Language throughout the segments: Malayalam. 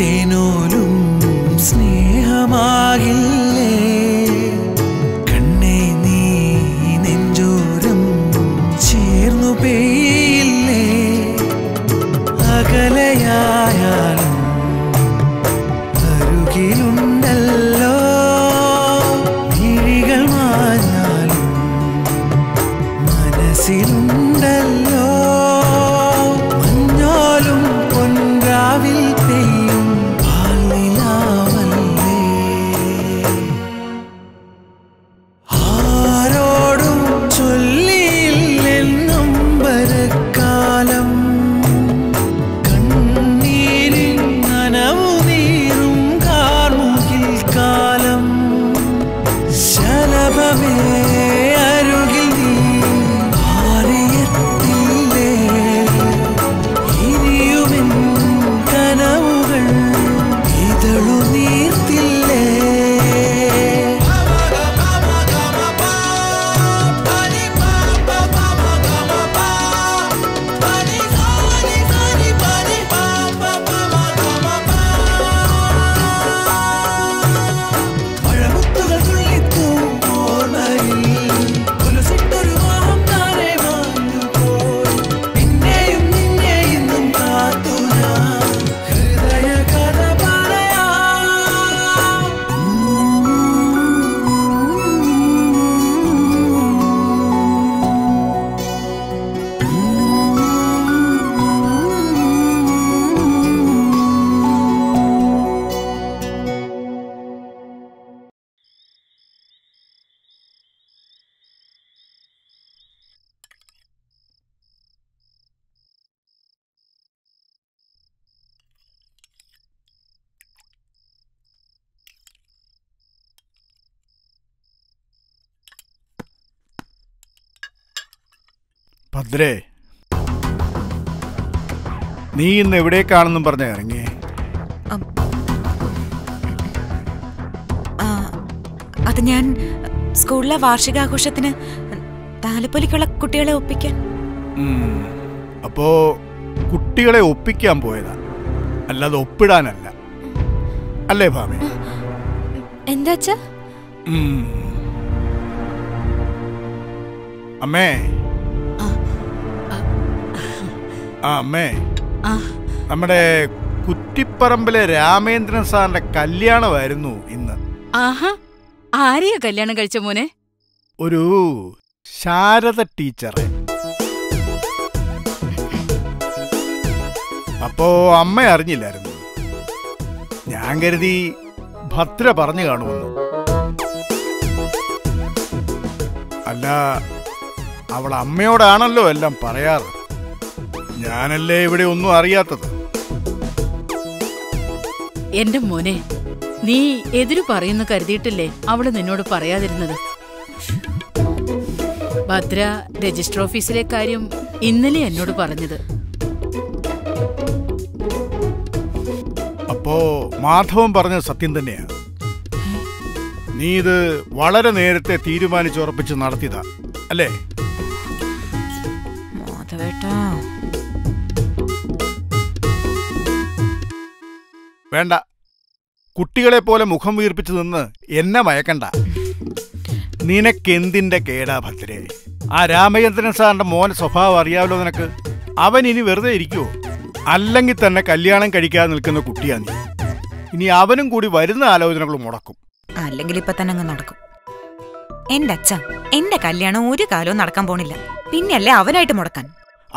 തേനോലും സ്നേഹമാകില്ലേ കണ്ണേ നീ നെഞ്ചോരം ചേർന്നു പെയ്യില്ലേ അകലയായാലും അരുകിലുണ്ടല്ലോ കിഴികൾ മാഞ്ഞാലും മനസ്സിലുണ്ടല്ലോ മഞ്ഞോലും പൊൻരാവിൽ പെയ്യും പാൽനിലാവല്ലേ ആരോടും ചൊല്ലിയില്ലെന്നും വരക്കാലം കണ്ണീരിൻ നനവു നീറും കാർമുകിൽ കാലം ശലഭമേ ഭദ്രേ, നീ ഇന്ന് എവിടേക്കാണെന്നും പറഞ്ഞ ഇറങ്ങി. അത് ഞാൻ സ്കൂളിലെ വാർഷികാഘോഷത്തിന് താലപ്പൊലിക്കുള്ള കുട്ടികളെ ഒപ്പിക്കാൻ. അപ്പോ കുട്ടികളെ ഒപ്പിക്കാൻ പോയതാ, അല്ലാതെ ഒപ്പിടാനല്ല, അല്ലേ ഭാമി? എന്താ അമ്മേ? അമ്മേ, നമ്മുടെ കുറ്റിപ്പറമ്പിലെ രാമേന്ദ്രൻ സാറിന്റെ കല്യാണമായിരുന്നു ഇന്ന്. ആരെയാ കല്യാണം കഴിച്ച മോനെ? ഒരു ശാരദ ടീച്ചറെ. അപ്പോ അമ്മ അറിഞ്ഞില്ലായിരുന്നു. ഞാൻ കരുതി ഭദ്ര പറഞ്ഞു കാണുമെന്നു. അല്ല, അവൾ അമ്മയോടാണല്ലോ എല്ലാം പറയാറ്. ഞാനല്ലേ ഇവിടെ ഒന്നും അറിയാത്തത്. എന്റെ മോനെ, നീ എതിരു പറയുന്നു കരുതിയിട്ടില്ലേ അവള് നിന്നോട് പറയാതിരുന്നത്? ഭദ്ര രജിസ്റ്റർ ഓഫീസിലെ കാര്യം ഇന്നലെ എന്നോട് പറഞ്ഞത്. അപ്പോ മാധവൻ പറഞ്ഞത് സത്യം തന്നെയാ. നീ ഇത് വളരെ നേരത്തെ തീരുമാനിച്ചുറപ്പിച്ച് നടത്തിയതാ, അല്ലേ? വേണ്ട, കുട്ടികളെ പോലെ മുഖം വീർപ്പിച്ചു നിന്ന് എന്നെ മയക്കണ്ട. നിനക്കെന്തിന്റെ കേടാ ഭദ്രേ? ആ രാമചന്ദ്രൻ സാറിന്റെ മോനെ സ്വഭാവം അറിയാമല്ലോ നിനക്ക്. അവൻ ഇനി വെറുതെ ഇരിക്കുവോ? അല്ലെങ്കിൽ തന്നെ കല്യാണം കഴിക്കാതെ നിൽക്കുന്ന കുട്ടിയാ നീ. ഇനി അവനും കൂടി വരുന്ന ആലോചനകൾ മുടക്കും. അല്ലെങ്കിൽ ഇപ്പൊ തന്നെ അങ്ങ് നടക്കും. എന്റെ അച്ഛ, എന്റെ കല്യാണം ഒരു കാലവും നടക്കാൻ പോണില്ല. പിന്നെയല്ലേ അവനായിട്ട് മുടക്കാൻ?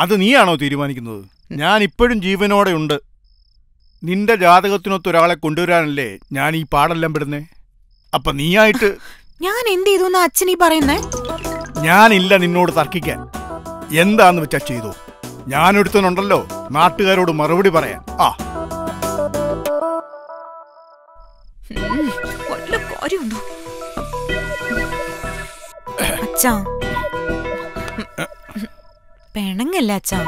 അത് നീയാണോ തീരുമാനിക്കുന്നത്? ഞാൻ ഇപ്പോഴും ജീവനോടെ ഉണ്ട്. നിന്റെ ജാതകത്തിനൊത്തൊരാളെ കൊണ്ടുവരാനല്ലേ ഞാൻ ഈ പാടെല്ലാം പെടുന്നേ. അപ്പൊ നീയായിട്ട് ഞാൻ എന്ത് ചെയ്തു? അച്ഛൻ ഈ പറയുന്നേ ഞാനില്ല നിന്നോട് തർക്കിക്കാൻ. എന്താന്ന് വെച്ചാ ചെയ്തു. ഞാനൊരുത്തനുണ്ടല്ലോ നാട്ടുകാരോട് മറുപടി പറയാൻ. ആ പെണങ്ങല്ല അച്ഛാ,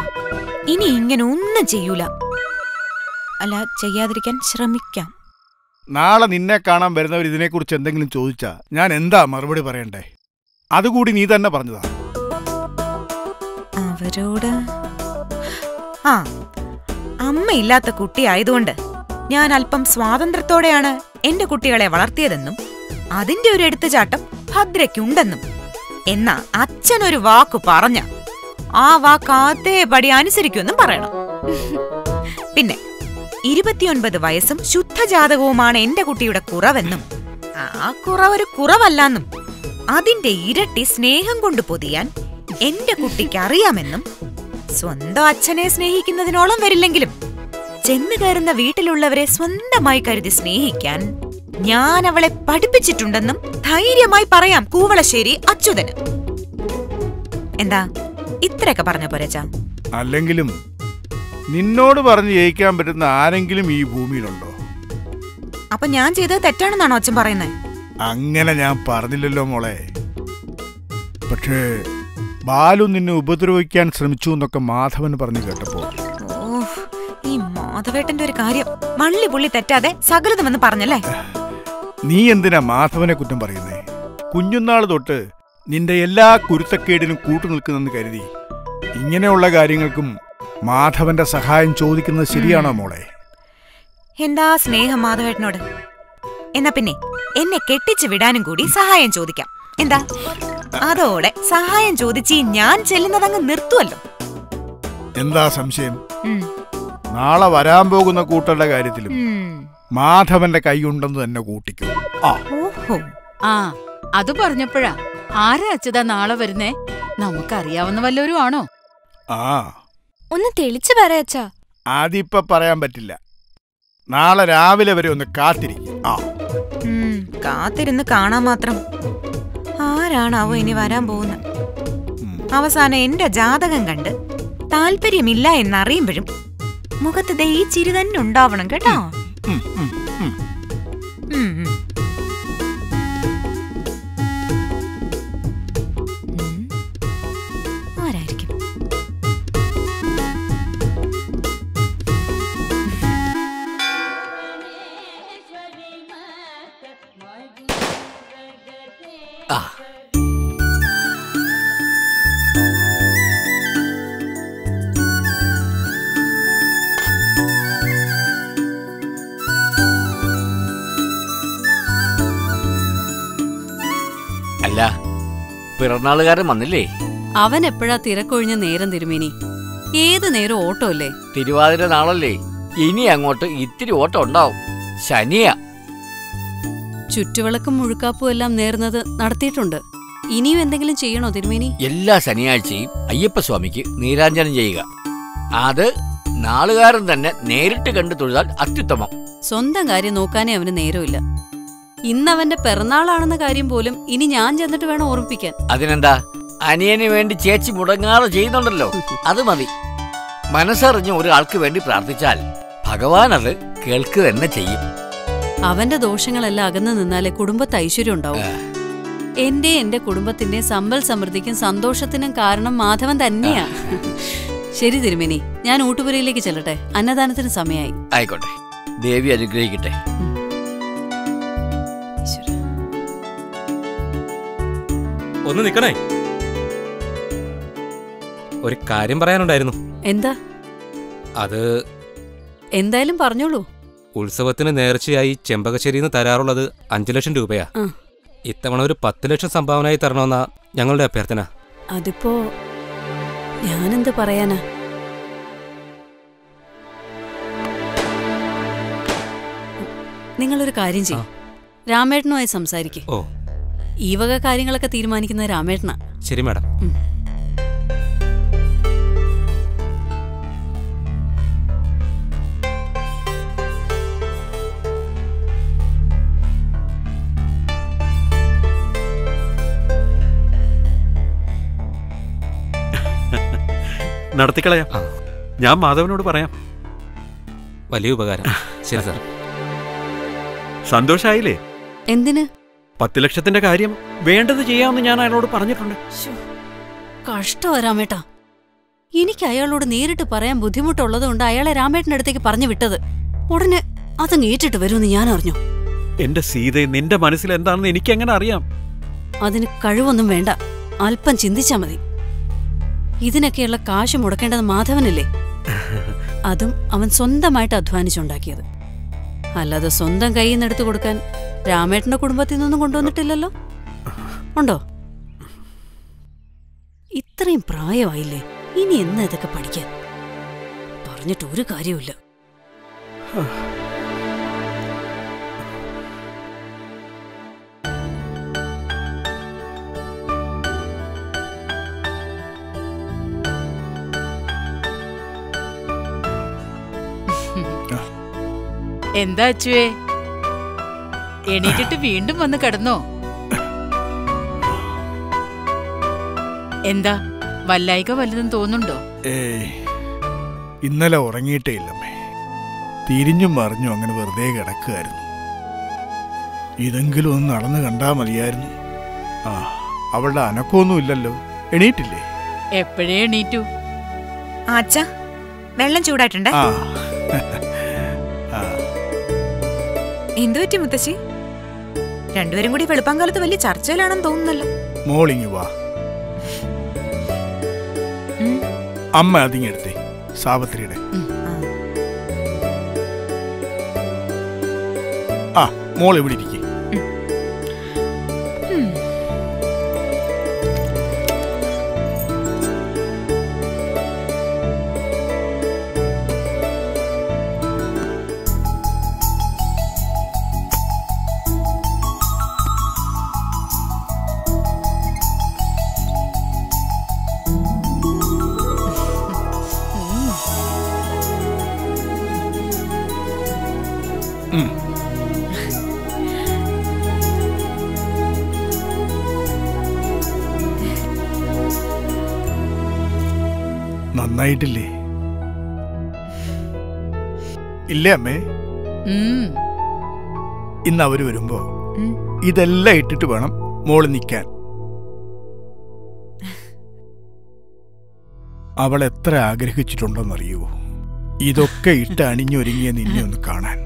ഇനി ഇങ്ങനെ ഒന്നും ചെയ്യൂല. അല്ല, ചെയ്യാതിരിക്കാൻ ശ്രമിക്കാം. നാളെ നിന്നെ കാണാൻ വരുന്നവർ ഇതിനെക്കുറിച്ച് എന്തെങ്കിലും ചോദിച്ചാ ഞാൻ എന്താ മറുപടി പറയണ്ടേ? അതുകൂടി നീ തന്നെ പറഞ്ഞതാ അവരോട്. ആ, അമ്മയില്ലാത്ത കുട്ടി ആയതുകൊണ്ട് ഞാൻ അല്പം സ്വാതന്ത്ര്യത്തോടെയാണ് എന്റെ കുട്ടികളെ വളർത്തിയതെന്നും അതിന്റെ ഒരു എടുത്തുചാട്ടം ഭദ്രയ്ക്കുണ്ടെന്നും. എന്നാ അച്ഛനൊരു വാക്ക് പറഞ്ഞ ആ വാക്ക് അതേപടി അനുസരിക്കുമെന്നും പറയണം. പിന്നെ 29 വയസ്സും ശുദ്ധജാതകവുമാണ് എന്റെ കുട്ടിയുടെ കുറവെന്നും ആ കുറവൊരു കുറവല്ലെന്നും അതിന്റെ ഇരട്ടി സ്നേഹം കൊണ്ട് പൊതിയാൻ എന്റെ കുട്ടിക്ക് അറിയാമെന്നും സ്വന്തം അച്ഛനെ സ്നേഹിക്കുന്നതിനോളം വരില്ലെങ്കിലും ചെന്ന് കയറുന്ന വീട്ടിലുള്ളവരെ സ്വന്തമായി കരുതി സ്നേഹിക്കാൻ ഞാൻ അവളെ പഠിപ്പിച്ചിട്ടുണ്ടെന്നും ധൈര്യമായി പറയാം കൂവളശ്ശേരി അച്യുതന്. എന്താ ഇത്രയൊക്കെ പറഞ്ഞ പോരച്ചാ? അല്ലെങ്കിലും നിന്നോട് പറഞ്ഞു ജയിക്കാൻ പറ്റുന്ന ആരെങ്കിലും ഈ ഭൂമിയിലുണ്ടോ? അപ്പൊ ഞാൻ ചെയ്തത് തെറ്റാണെന്നാണോ അച്ഛൻ പറയുന്നത്? അങ്ങനെ ഞാൻ പറഞ്ഞില്ലല്ലോ മോളെ. പക്ഷേ ബാലു നിന്നെ ഉപദ്രവിക്കാൻ ശ്രമിച്ചു എന്നൊക്കെ മാധവൻ പറഞ്ഞു കേട്ടപ്പോ ഈ മാധവേട്ടന്റെ ഒരു കാര്യം മള്ളി പുള്ളി തെറ്റാതെ സകൃതമെന്ന് പറഞ്ഞല്ലേ. നീ എന്തിനാ മാധവനെ കുറ്റം പറയുന്നേ? കുഞ്ഞുനാൾ തൊട്ട് നിന്റെ എല്ലാ കുരുത്തക്കേടിനും കൂട്ടുനിൽക്കുന്നെന്ന് കരുതി ഇങ്ങനെയുള്ള കാര്യങ്ങൾക്കും മാധവന്റെ സഹായം ചോദിക്കുന്നത് ശരിയാണോ മോളെ? എന്താ സ്നേഹം മാധവേട്ടനോട്. എന്നാ പിന്നെ എന്നെ കെട്ടിച്ചു വിടാനും കൂടി സഹായം ചോദിക്കാം. എന്താ? അതോടെ സഹായം ചോദിച്ച് ഞാൻ ചെല്ലുന്നതങ്ങ് നിർത്തുവല്ലോ. എന്താ സംശയം? നാളെ വരാൻ പോകുന്ന കൂട്ടരുടെ കാര്യത്തിലും മാധവന്റെ കൈ ഉണ്ടെന്ന് തന്നെ കൂട്ടിക്കും. ഓഹോ, ആ അത് പറഞ്ഞപ്പോഴാ ആരാ അച്ഛതാ നാളെ വരുന്നേ? നമുക്കറിയാവുന്ന വല്ലവരും ആണോ? ആ ഒന്ന് തെളിച്ചു പറയാച്ചാ. അതിപ്പ പറയാൻ പറ്റില്ല. നാളെ രാവിലെ വരെ ഒന്ന് കാത്തിരിക്കും. കാത്തിരുന്ന് കാണാൻ മാത്രം ആരാണാവോ ഇനി വരാൻ പോകുന്നത്. അവസാനം എന്റെ ജാതകം കണ്ട് താല്പര്യമില്ല എന്നറിയുമ്പോഴും മുഖത്ത് ദേ ഈ ചിരി തന്നെ ഉണ്ടാവണം കേട്ടോ. പിറന്നാളുകാരൻ വന്നില്ലേ? അവൻ എപ്പോഴാ തിരക്കൊഴിഞ്ഞ നേരം തിരുമേനി? ഏത് നേരം ഓട്ടോ അല്ലേ? തിരുവാതിര നാളല്ലേ, ഇനി അങ്ങോട്ട് ഇത്തിരി ഓട്ടം ഉണ്ടാവും. ശനിയാ. ചുറ്റുവിളക്കും മുഴുക്കാപ്പും എല്ലാം നേർന്നത് നടത്തിയിട്ടുണ്ട്. ഇനിയും എന്തെങ്കിലും ചെയ്യണോ തിരുമേനി? എല്ലാ ശനിയാഴ്ചയും അയ്യപ്പസ്വാമിക്ക് നീരാഞ്ജനം ചെയ്യുക. അത് നാളുകാരൻ തന്നെ നേരിട്ട് കണ്ടു തൊഴുതാൽ അത്യുത്തമം. സ്വന്തം കാര്യം നോക്കാനേ അവന് നേരമില്ല. ഇന്നവന്റെ പിറന്നാളാണെന്ന കാര്യം പോലും ഇനി ഞാൻ ചെന്നിട്ട് വേണം ഓർമ്മിപ്പിക്കാൻ. അതിനെന്താ, അനിയന് വേണ്ടി ചേച്ചി മുടങ്ങാതെ ചെയ്യുന്നുണ്ടല്ലോ, അത് മതി. മനസ്സറിഞ്ഞ ഒരാൾക്ക് വേണ്ടി പ്രാർത്ഥിച്ചാൽ ഭഗവാൻ അത് കേൾക്കുക തന്നെ ചെയ്യും. അവന്റെ ദോഷങ്ങളെല്ലാം അകന്നു നിന്നാലേ കുടുംബത്തെ ഐശ്വര്യം ഉണ്ടാവും. എന്റെ എന്റെ കുടുംബത്തിന്റെ സമ്പൽ സമൃദ്ധിക്കും സന്തോഷത്തിനും കാരണം മാധവൻ തന്നെയാ. ശരി തിരുമേനി, ഞാൻ ഊട്ടുപുരയിലേക്ക് ചെല്ലട്ടെ, അന്നദാനത്തിന് സമയമായി. ആയിക്കോട്ടെ, ദേവി അനുഗ്രഹിക്കട്ടെ. ഒന്ന് നിക്കണേ, ഒരു കാര്യം പറയാനുണ്ടായിരുന്നു. എന്താ അത്? എന്തായാലും പറഞ്ഞോളൂ. ഉത്സവത്തിന് നേർച്ചയായി ചെമ്പകശ്ശേരിന്ന് തരാറുള്ളത് 5 ലക്ഷം രൂപയാ. ഇത്തവണ ഒരു 10 ലക്ഷം സംഭാവനയായി തരണമെന്നാ ഞങ്ങളുടെ അഭ്യർത്ഥന. അതിപ്പോ ഞാനെന്ത് പറയാനാ? നിങ്ങളൊരു കാര്യം ചെയ്യും, രാമേട്ടനുമായി സംസാരിക്കേ. ഓ, ഈ വക കാര്യങ്ങളൊക്കെ തീരുമാനിക്കുന്ന രാമേട്ടനാ. ശരി മാഡം. നടത്തിക്കളയാം. ഞാൻ മാധവനോട് പറയാം. വലിയ ഉപകാരം. ശരി സാർ. സന്തോഷായില്ലേ? എന്തിന്? 10 ലക്ഷത്തിന്റെ കാര്യം വേണ്ടത് ചെയ്യാമെന്ന് ഞാൻ അയാളോട് പറഞ്ഞിട്ടുണ്ട്. കഷ്ടം രാമേട്ടാ, എനിക്ക് അയാളോട് നേരിട്ട് പറയാൻ ബുദ്ധിമുട്ടുള്ളത് കൊണ്ട് അയാളെ രാമേട്ടന്റെ അടുത്തേക്ക് പറഞ്ഞു വിട്ടത്. ഉടനെ അത് നേരിട്ട് വരുമെന്ന് ഞാൻ അറിഞ്ഞു. എന്റെ സീതേ, നിന്റെ മനസ്സിൽ എന്താണെന്ന് എനിക്കെങ്ങനെ അറിയാം? അതിന് കഴിവൊന്നും വേണ്ട, അല്പം ചിന്തിച്ചാ മതി. ഇതിനൊക്കെയുള്ള കാശ് മുടക്കേണ്ടത് മാധവനല്ലേ, അതും അവൻ സ്വന്തമായിട്ട് അധ്വാനിച്ചുണ്ടാക്കിയത്. അല്ലാതെ സ്വന്തം കൈയിൽ നിന്ന് എടുത്തു കൊടുക്കാൻ രാമേട്ടൻ്റെ കുടുംബത്തിൽ നിന്നൊന്നും കൊണ്ടുവന്നിട്ടില്ലല്ലോ, ഉണ്ടോ? ഇത്രയും പ്രായമായില്ലേ, ഇനി എന്നാ ഇതൊക്കെ പഠിക്കാൻ? പറഞ്ഞിട്ട് ഒരു കാര്യമില്ല. എന്താ അച്ചുവേ, എണീറ്റിട്ട് വീണ്ടും വന്ന് കിടന്നോ? എന്താ വല്ലായിക വലുതെന്ന് തോന്നുന്നുണ്ടോ? ഇന്നലെ ഉറങ്ങിയിട്ടേ ഇല്ലമ്മേ, തിരിഞ്ഞും മറിഞ്ഞും അങ്ങനെ വെറുതെ കിടക്കുകയായിരുന്നു. ഇതെങ്കിലും ഒന്ന് നടന്നു കണ്ടാ മതിയായിരുന്നു. ആ, അവളുടെ അനക്കമൊന്നും ഇല്ലല്ലോ, എണീറ്റില്ലേ? എപ്പോഴേ എണീറ്റു. അച്ഛാ വെള്ളം ചൂടായിട്ടുണ്ടോ? എന്തു പറ്റി മുത്തശ്ശി, രണ്ടുപേരും കൂടി വെളുപ്പാങ്കാലത്ത് വലിയ ചർച്ചയിലാണെന്ന് തോന്നുന്നല്ലോ? മോളിങ്ങി വാ അമ്മ, അതിങ്ങെടുത്തേ സാവിത്രിയുടെ. ആ മോൾ ഇവിടെ ഇരിക്കേ. നന്നായിട്ടില്ലേ? ഇല്ലേ അമ്മേ, ഇന്ന് അവര് വരുമ്പോ ഇതെല്ലാം ഇട്ടിട്ട് വേണം മോള് നിക്കാൻ. അവൾ എത്ര ആഗ്രഹിച്ചിട്ടുണ്ടെന്നറിയുവോ ഇതൊക്കെ ഇട്ട് അണിഞ്ഞൊരുങ്ങിയ നിന്നെ ഒന്ന് കാണാൻ?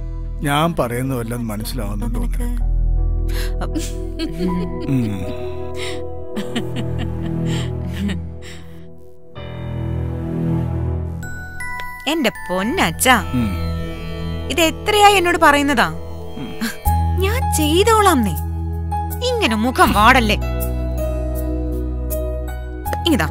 ഞാൻ പറയുന്ന വല്ലതും മനസ്സിലാവുന്നുണ്ടോ നിനക്ക്? എന്റെ പൊന്നച്ചാ, ഇത് എത്രയായി എന്നോട് പറയുന്നതാ? ഞാൻ ചെയ്തോളാം, നീ ഇങ്ങനെ മുഖം വാടല്ലേ. ഇതാ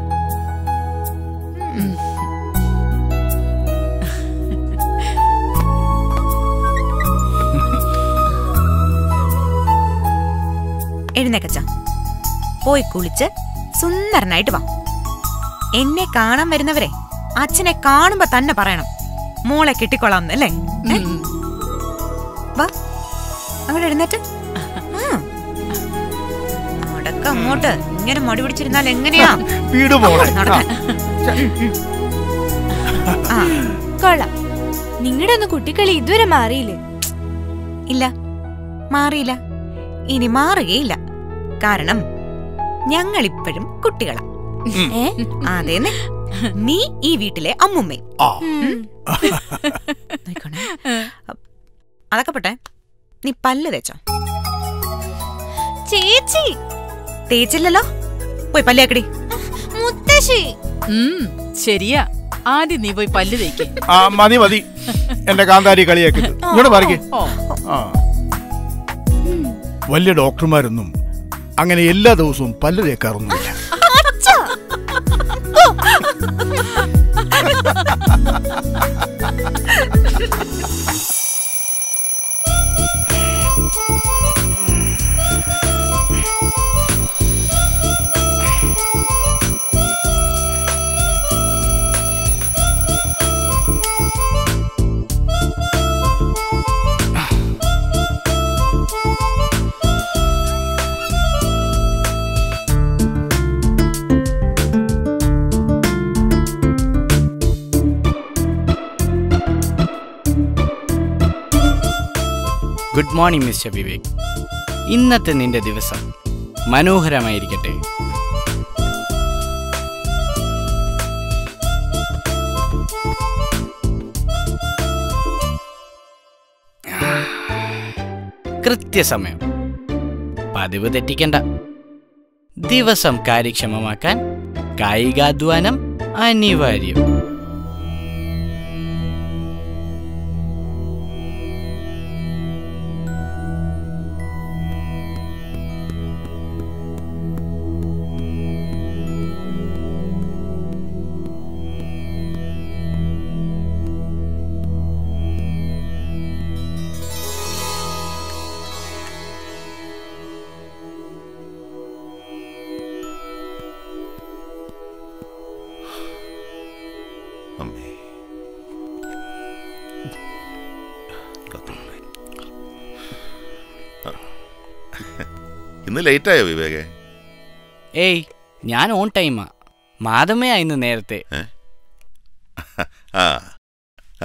എഴുന്നേക്കച്ചാ, പോയി കുളിച്ച് സുന്ദരനായിട്ട് വാ. എന്നെ കാണാൻ വരുന്നവരെ അച്ഛനെ കാണുമ്പോ തന്നെ പറയണം മോളെ കിട്ടിക്കൊള്ളാം എന്നല്ലേ. വാ അങ്ങോട്ട് എഴുന്നേറ്റ്. അടക്കം അങ്ങോട്ട്, ഇങ്ങനെ മടി പിടിച്ചിരുന്നാൽ എങ്ങനെയാ നടക്കാൻ? ആ കൊള്ളാം, നിങ്ങളുടെ ഒന്ന് കുട്ടികളി ഇതുവരെ മാറിയില്ലേ? ഇല്ല, മാറിയില്ല, ഇനി മാറുകയില്ല. കാരണം ഞങ്ങളിപ്പോഴും കുട്ടികളാ. അതേന്ന്, നീ ഈ വീട്ടിലെ അമ്മുമ്മേ. അതൊക്കെ പെട്ടെ, നീ പല്ല് തേച്ചോ? ചേച്ചി തേച്ചില്ലല്ലോ, പോയി പല്ല് തേക്കടി. മുത്തശ്ശി ശരിയാ, ആദ്യം നീ പോയി പല്ല് തേക്ക്. മതി മതി, എന്റെ കാന്താരി കളിയാക്കുന്നു. ഇങ്ങോട്ട് പറയേ, വലിയ ഡോക്ടർമാരൊന്നും അങ്ങനെ എല്ലാ ദിവസവും പല്ല് തേക്കാറൊന്നുമില്ല. ഗുഡ് മോർണിംഗ് മിസ്റ്റർ വിവേക്, ഇന്നത്തെ നിന്റെ ദിവസം മനോഹരമായിരിക്കട്ടെ. കൃത്യസമയം, പതിവ് തെറ്റിക്കണ്ട. ദിവസം കാര്യക്ഷമമാക്കാൻ കായികാധ്വാനം അനിവാര്യം. ഇന്ന് ലേറ്റ് ആയോ വിവേകേ? ഏയ് ഞാൻ ഓൺ ടൈമാ, മാധമ്മയാ ഇന്ന് നേരത്തെ. ആ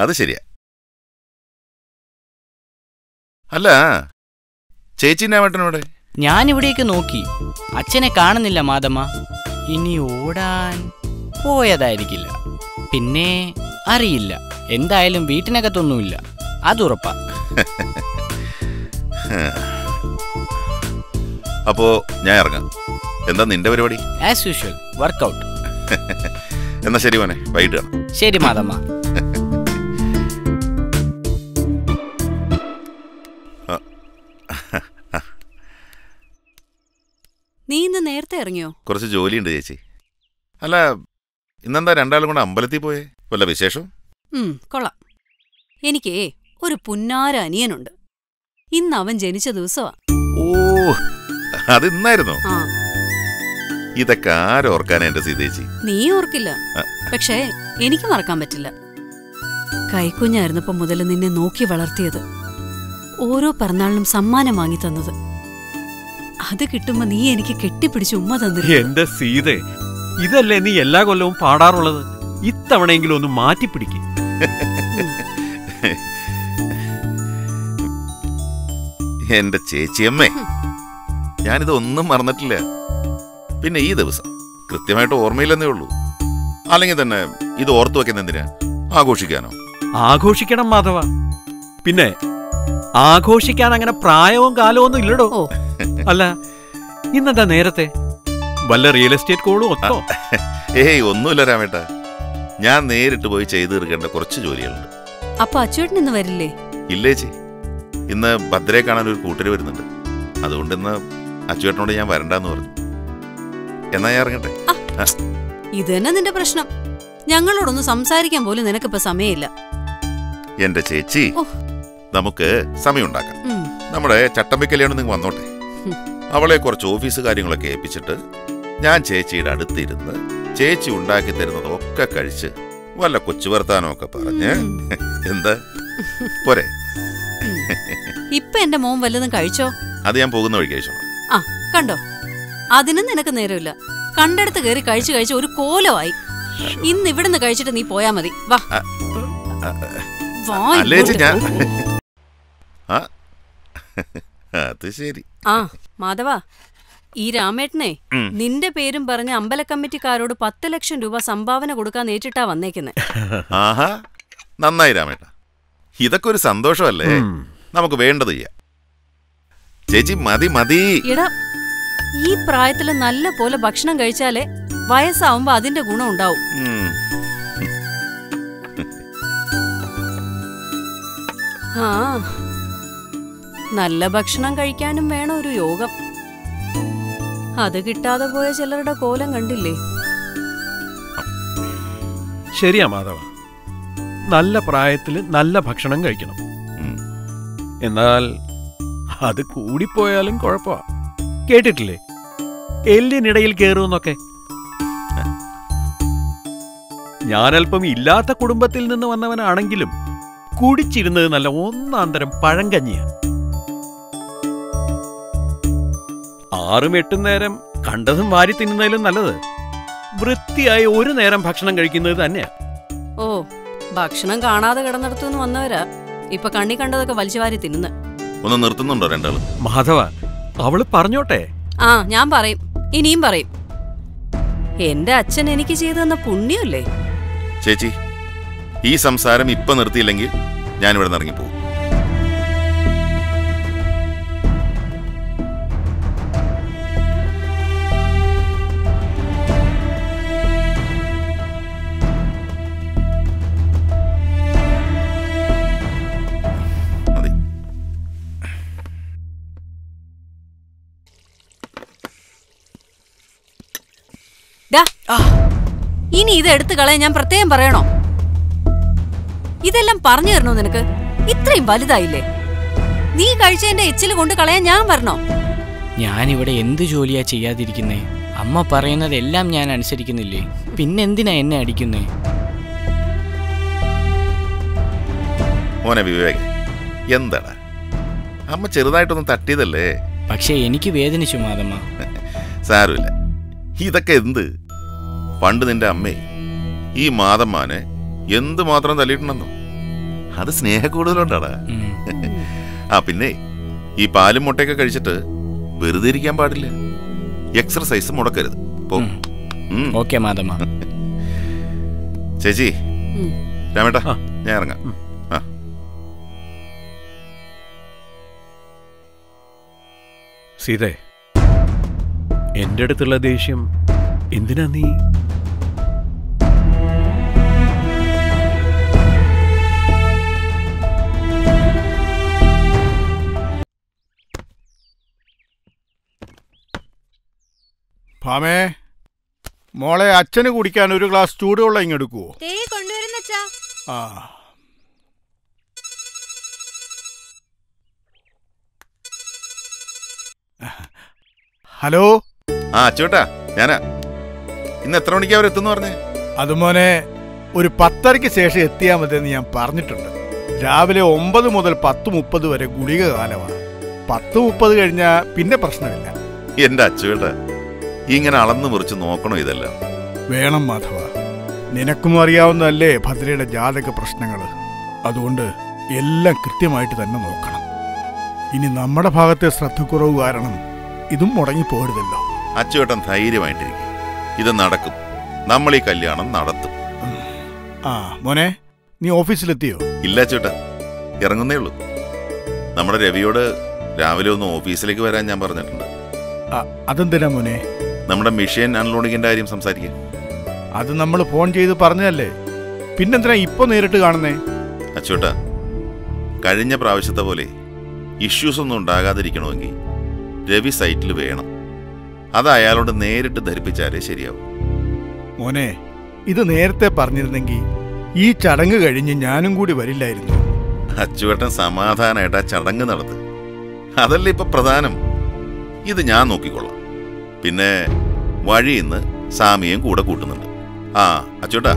അത് ശരിയാ. അല്ല ചേച്ചിൻ്റെ അമ്മേട്ടനോടെ ഞാൻ ഇവിടേക്ക് നോക്കി, അച്ഛനെ കാണുന്നില്ല മാധമ്മ. ഇനി ഓടാൻ പോയതായിരിക്കില്ല, പിന്നെ അറിയില്ല. എന്തായാലും വീട്ടിനകത്തൊന്നുമില്ല, അതുറപ്പാ. അപ്പോ ഞാൻ ഇറങ്ങാം. എന്താ നിന്റെ പരിപാടി? As usual workout. എന്നാ ശരി മോനെ, വൈകിട്ട് കാണാം. ശരി മാധമ്മ. നീ ഇന്ന് നേരത്തെ ഇറങ്ങിയോ? കുറച്ച് ജോലിയുണ്ട് ചേച്ചി. അല്ല ഇന്നെന്താ രണ്ടാളും കൂടെ അമ്പലത്തിൽ പോയേ? വല്ല വിശേഷം? കൊള്ളാം. എനിക്കേ ഒരു പുന്നാര അനിയനുണ്ട്, ഇന്ന് അവൻ ജനിച്ച ദിവസമാണ്. ഓ അതിന്നായിരുന്നോ? ഇതൊക്കെ ആരോർക്കാനാ എന്റെ സീതേച്ചി? നീ ഓർക്കില്ല, പക്ഷേ എനിക്ക് മറക്കാൻ പറ്റില്ല. കൈക്കുഞ്ഞായിരുന്നപ്പോ മുതൽ നിന്നെ നോക്കി വളർത്തിയത്, ഓരോ പിറന്നാളിനും സമ്മാനം വാങ്ങി തന്നത്, അത് കിട്ടുമ്പോ നീ എനിക്ക് കെട്ടിപ്പിടിച്ച് ഉമ്മ തന്നിരുന്നു. എന്റെ സീതേ, ഇതല്ലേ നീ എല്ലാ കൊല്ലവും പാടാറുള്ളത്? ഇത്തവണയെങ്കിലും ഒന്ന് മാറ്റിപ്പിടിക്ക്. എന്റെ ചേച്ചിയമ്മേ, ഞാനിതൊന്നും മറന്നിട്ടില്ല. പിന്നെ ഈ ദിവസം കൃത്യമായിട്ട് ഓർമ്മയില്ലെന്നേ ഉള്ളൂ. അല്ലെങ്കിൽ തന്നെ ഇത് ഓർത്തു വെക്കുന്ന എന്തിനാ? ആഘോഷിക്കാനോ? ആഘോഷിക്കണം മാധവ, പിന്നെ ആഘോഷിക്കാൻ അങ്ങനെ പ്രായവും കാലവും ഒന്നും ഇല്ലടോ. അല്ല ഇന്നെന്താ നേരത്തെ? വല്ല റിയൽ എസ്റ്റേറ്റ് കോളും ഒത്തോ? ഏയ് ഒന്നുമില്ല രാമേട്ട, ഞാൻ നേരിട്ട് പോയി ചെയ്തു തീർക്കേണ്ട കുറച്ച് ജോലികളുണ്ട്. അപ്പൊ അച്ചുവേട്ടൻ ഇന്ന് വരില്ലേ? ഇല്ലേ ചേച്ചി, ഇന്ന് ഭദ്രയെ കാണാൻ ഒരു കൂട്ടർ വരുന്നുണ്ട്, അതുകൊണ്ട് ഇന്ന് അച്ചുവേട്ടനോട് ഞാൻ വരണ്ടെന്ന് പറഞ്ഞു. എന്നാ ഞാൻ ഇറങ്ങട്ടെ? ഇത് തന്നെ നിന്റെ പ്രശ്നം, ഞങ്ങളോടൊന്ന് സംസാരിക്കാൻ പോലും നിനക്കിപ്പോ സമയമില്ല. എന്റെ ചേച്ചി, നമുക്ക് സമയമുണ്ടാക്കാം. നമ്മുടെ ചട്ടമ്പി കല്യാണം നിങ്ങൾ വന്നോട്ടെ, അവളെ കുറച്ച് ഓഫീസ് കാര്യങ്ങളൊക്കെ ഏൽപ്പിച്ചിട്ട് ഞാൻ ചേച്ചിയുടെ അടുത്തിരുന്ന് ചേച്ചി ഉണ്ടാക്കി തരുന്നതൊക്കെ കഴിച്ച് വല്ല കൊച്ചു വർത്താനമൊക്കെ പറഞ്ഞ് എന്താ പോരെ? ഇപ്പൊ എന്റെ മോൻ വല്ലതും കഴിച്ചോ? അത് ഞാൻ പോകുന്ന വഴി കഴിച്ചോ. ആ കണ്ടോ, അതിനും നിനക്ക് നേരമില്ല. കണ്ടടുത്ത് കയറി കഴിച്ചു കഴിച്ച് ഒരു കോലമായി. ഇന്ന് ഇവിടുന്ന് കഴിച്ചിട്ട് നീ പോയാ മതി. വാ മാധവ, ഈ രാമേട്ടനെ നിന്റെ പേരും പറഞ്ഞ് അമ്പല കമ്മിറ്റിക്കാരോട് 10 ലക്ഷം രൂപ സംഭാവന കൊടുക്കാൻ ഏറ്റിട്ടാ വന്നേക്കുന്നെ. ആഹാ നന്നായി രാമേട്ട, ഇതൊക്കെ ഒരു സന്തോഷമല്ലേ? നമുക്ക് വേണ്ടത് ചെയ്യാം. ചേച്ചി മതി മതി, ഈ പ്രായത്തില് നല്ല പോലെ ഭക്ഷണം കഴിച്ചാലേ വയസ്സാവുമ്പോ അതിന്റെ ഗുണം ഉണ്ടാവും. ആ നല്ല ഭക്ഷണം കഴിക്കാനും വേണം ഒരു യോഗം. അത് കിട്ടാതെ പോയ ചിലരുടെ കോലം കണ്ടില്ലേ? ശരിയാ മാധവ, നല്ല പ്രായത്തില് നല്ല ഭക്ഷണം കഴിക്കണം. എന്നാൽ അത് കൂടിപ്പോയാലും കുഴപ്പമാ. കേട്ടിട്ടില്ലേ എല്ലിനിടയിൽ കേറുമെന്നൊക്കെ? ഞാനല്പം ഇല്ലാത്ത കുടുംബത്തിൽ നിന്ന് വന്നവനാണെങ്കിലും കുടിച്ചിരുന്നത് നല്ല ഒന്നാന്തരം പഴങ്കഞ്ഞിയാണ്. 6-8 നേരം കണ്ടതും വാരി തിന്നുന്നതിലും നല്ലത് വൃത്തിയായി ഒരു നേരം ഭക്ഷണം കഴിക്കുന്നത് തന്നെയാ. ഓ ഭക്ഷണം കാണാതെ കിടന്നിടത്തുനിന്ന് വന്നവരാ ഇപ്പൊ കണ്ണി കണ്ടതൊക്കെ വലിച്ചു വാരി തിന്നുന്നു. ഒന്ന് നിർത്തുന്നുണ്ടോ രണ്ടാള്? മാധവ അവള് പറഞ്ഞോട്ടെ. ആ ഞാൻ പറയും, ഇനിയും പറയും. എന്റെ അച്ഛൻ എനിക്ക് ചെയ്തു തന്ന പുണ്യമല്ലേ? ചേച്ചി ഈ സംസാരം ഇപ്പൊ നിർത്തിയില്ലെങ്കിൽ ഞാനിവിടെ നിന്ന് ഇറങ്ങിപ്പോകും. ഇനി ഇത് എടുത്തു കളയാൻ ഞാൻ പ്രത്യേകം പറയണോ? ഇതെല്ലാം പറഞ്ഞു തരണോ നിനക്ക്? ഇത്രയും വലുതായില്ലേ നീ? കഴിച്ചതിന്റെ എച്ചില് കൊണ്ട് കളയാൻ ഞാൻ പറഞ്ഞോ? ഞാനിവിടെ എന്ത് ജോലിയാ ചെയ്യാതിരിക്കുന്നേ? അമ്മ പറയുന്നതെല്ലാം ഞാൻ അനുസരിക്കുന്നില്ലേ, പിന്നെന്തിനാ എന്നെ അടിക്കുന്നേ? മോനെ വിവേക്, എന്താടാ അമ്മ ചെറുതായിട്ടൊന്നും തട്ടിയതല്ലേ? പക്ഷേ എനിക്ക് വേദനിച്ചു മാധമ്മ. സാരമില്ല, ഇതൊക്കെ എന്ത്? പണ്ട് നിന്റെ അമ്മേ ഈ മാധമ്മാനെ എന്തുമാത്രം തല്ലിയിട്ടുണ്ടെന്നോ? അത് സ്നേഹ കൂടുതലുണ്ടാടാ. ആ പിന്നെ ഈ പാലും മുട്ടയൊക്കെ കഴിച്ചിട്ട് വെറുതെ ഇരിക്കാൻ പാടില്ല, എക്സർസൈസ് മുടക്കരുത്. ഓക്കെ മാധമ്മ. ചേച്ചി രാമേട്ടാ, ഞാൻ ഇറങ്ങാം. സീതേ, എൻ്റെ അടുത്തുള്ള ദേഷ്യം എന്തിനാ നീ? ഭാമേ മോളെ, അച്ഛന് കുടിക്കാൻ ഒരു ഗ്ലാസ് ചൂടുവെള്ളം ഇങ്ങെടുക്കുവോ? ആ ഹലോ. ആ അച്ചോട്ടാ, ഞാനാ. ഇന്ന് എത്ര മണിക്ക് അവരെത്തുന്നു പറഞ്ഞേ? അത് മോനെ ഒരു 10:30 ശേഷം എത്തിയാൽ മതിയെന്ന് ഞാൻ പറഞ്ഞിട്ടുണ്ട്. രാവിലെ 9 മുതൽ 10:30 വരെ ഗുളിക കാലമാണ്. 10:30 കഴിഞ്ഞാൽ പിന്നെ പ്രശ്നമില്ല. എന്റെ അച്ചോട്ടാ, ഇങ്ങനെ അളന്നു മുറിച്ച് നോക്കണോ ഇതെല്ലാം? വേണം മാധവ, നിനക്കും അറിയാവുന്നതല്ലേ ഭദ്രയുടെ ജാതക പ്രശ്നങ്ങൾ. അതുകൊണ്ട് എല്ലാം കൃത്യമായിട്ട് തന്നെ നോക്കണം. ഇനി നമ്മുടെ ഭാഗത്തെ ശ്രദ്ധക്കുറവ് കാരണം ഇതും മുടങ്ങിപ്പോകരുതല്ലോ. അച്ചുവേട്ടൻ ധൈര്യമായിട്ടിരിക്കും, ഇത് നടക്കും. നമ്മൾ ഈ കല്യാണം നടത്തും. ആ മോനെ, നീ ഓഫീസിലെത്തിയോ? ഇല്ല അച്ചുവേട്ടാ, ഇറങ്ങുന്നേ ഉള്ളൂ. നമ്മുടെ രവിയോട് രാവിലെ ഒന്ന് ഓഫീസിലേക്ക് വരാൻ ഞാൻ പറഞ്ഞിട്ടുണ്ട്. അതെന്തിനാ മോനെ? നമ്മുടെ മെഷീൻ അൺലോഡിങ്ങിന്റെ കാര്യം സംസാരിക്കാം. അത് നമ്മൾ ഫോൺ ചെയ്ത് പറഞ്ഞതല്ലേ, പിന്നെന്തിനാ ഇപ്പൊ നേരിട്ട് കാണുന്നേ? അച്ചോട്ടാ, കഴിഞ്ഞ പ്രാവശ്യത്തെ പോലെ ഇഷ്യൂസ് ഒന്നും ഉണ്ടാകാതിരിക്കണമെങ്കിൽ രവി സൈറ്റിൽ വേണം. അത് അയാളോട് നേരിട്ട് ധരിപ്പിച്ചാലേ ശരിയാവും. മോനെ, ഇത് നേരത്തെ പറഞ്ഞിരുന്നെങ്കിൽ ഈ ചടങ്ങ് കഴിഞ്ഞ് ഞാനും കൂടി വരില്ലായിരുന്നു. അച്ചുവേട്ടൻ സമാധാനമായിട്ട് ആ ചടങ്ങ് നടത്ത്, അതല്ലേ ഇപ്പൊ പ്രധാനം. ഇത് ഞാൻ നോക്കിക്കൊള്ളാം. പിന്നെ വഴിയിന്ന് സാമിയും കൂടെ കൂട്ടുന്നുണ്ട്. ആ അച്ചോട്ടാ,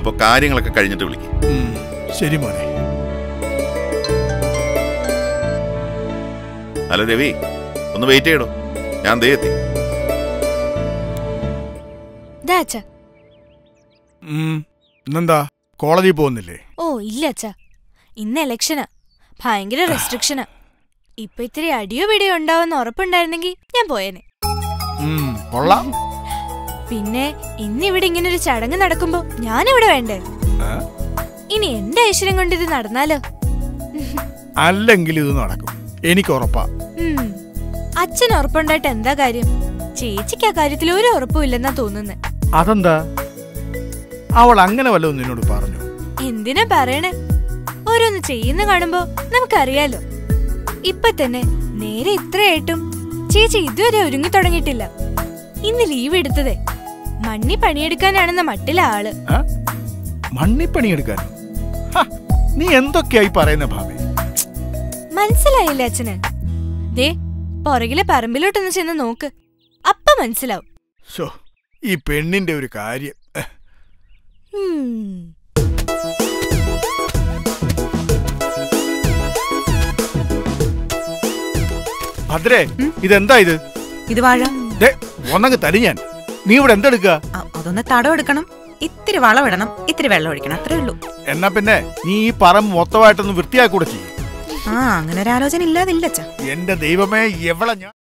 അപ്പൊ കാര്യങ്ങളൊക്കെ കഴിഞ്ഞിട്ട് വിളിക്കും. ശരി മോനെ. ഹലോ രവി, ഒന്ന് വെയിറ്റ് ചെയ്യടോ, ഞാൻ ദേ എത്തി. ഇന്നെന്താ കോളേജിൽ പോകുന്നില്ലേ? ഓ ഇല്ല അച്ഛാ, ഇന്ന് ഇലക്ഷനാ, ഭയങ്കര റെസ്ട്രിക്ഷനാ. ഇപ്പൊ ഇത്തിരി അടിയോ പിടിയോ ഉണ്ടാവുമെന്ന് ഉറപ്പുണ്ടായിരുന്നെങ്കിൽ ഞാൻ പോയേനെ. പിന്നെ ഇന്നിവിടെ ഇങ്ങനൊരു ചടങ്ങ് നടക്കുമ്പോ ഞാനിവിടെ വേണ്ടേ? ഇനി എന്റെ ഐശ്വര്യം കൊണ്ട് ഇത് നടന്നാലോ? അല്ലെങ്കിൽ ഇത് നടക്കും, എനിക്ക് ഉറപ്പാ. അച്ഛൻ ഉറപ്പുണ്ടായിട്ട് എന്താ കാര്യം? ചേച്ചിക്ക് ആ കാര്യത്തിൽ ഒരു ഉറപ്പുമില്ലെന്നാ തോന്നുന്നേ. അതെന്താ? അവൾ അങ്ങനെ വല്ലതും നിന്നോട് പറഞ്ഞു? എന്തിനാ പറയണേ, ഓരോന്ന് ചെയ്യുന്ന കാണുമ്പോ നമുക്കറിയാലോ. ഇപ്പൊ തന്നെ നേരെ ഇത്രയായിട്ടും ചേച്ചി ഇതുവരെ ഒരുങ്ങി തുടങ്ങിയിട്ടില്ല. ഇന്ന് ലീവ് എടുത്തതേ മണ്ണി പണിയെടുക്കാനാണെന്ന മട്ടിലെ ആള്. മണ്ണി പണിയെടുക്കാൻ? നീ എന്തൊക്കെയായി പറയുന്ന ഭാവി? മനസ്സിലായില്ല അച്ഛന്? ദേ പുറകിലെ പറമ്പിലോട്ടൊന്ന് ചെന്ന് നോക്ക്, അപ്പ മനസ്സിലാവും. ഈ പെണ്ണിന്റെ ഒരു കാര്യം. ഭദ്രേ, ഇതെന്താ ഇത്? ഇത് വാഴ. ഒന്നങ്ങ് തരി ഞാൻ. നീ ഇവിടെ എന്തെടുക്കുക? അതൊന്ന് തടം എടുക്കണം, ഇത്തിരി വളം ഇടണം, ഇത്തിരി വെള്ളം ഒഴിക്കണം, അത്രേ ഉള്ളൂ. എന്നാ പിന്നെ നീ ഈ പറമ്പ് മൊത്തമായിട്ടൊന്ന് വൃത്തിയാക്കൂടെ? ആ അങ്ങനെ ഒരു ആലോചന ഇല്ലാതില്ല. എന്റെ ദൈവമേ, എവളെ ഞാൻ